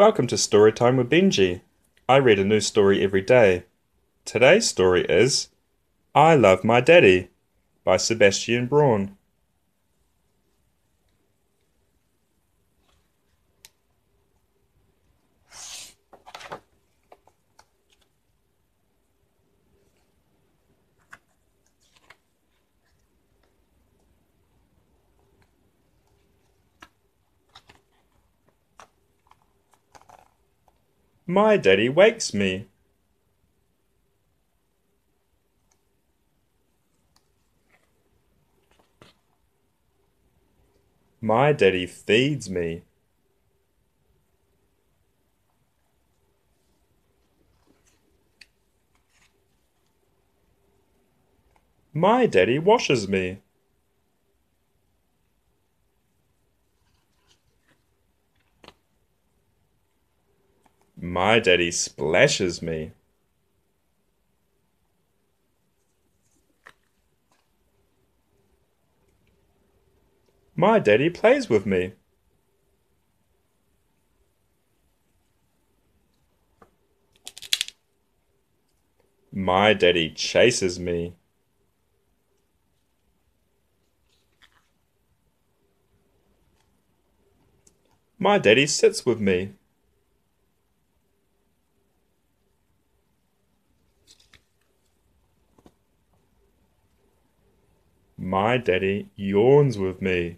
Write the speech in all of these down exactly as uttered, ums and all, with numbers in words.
Welcome to Storytime with Benji. I read a new story every day. Today's story is I Love My Daddy by Sebastian Braun. My daddy wakes me. My daddy feeds me. My daddy washes me. My daddy splashes me. My daddy plays with me. My daddy chases me. My daddy sits with me. My daddy yawns with me.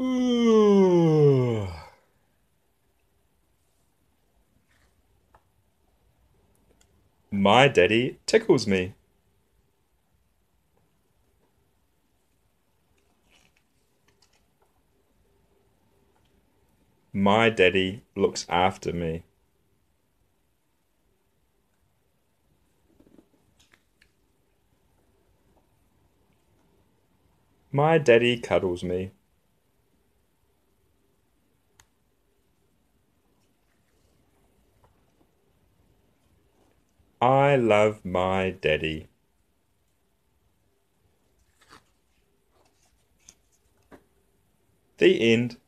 Ooh. My daddy tickles me. My daddy looks after me. My daddy cuddles me. I love my daddy. The end.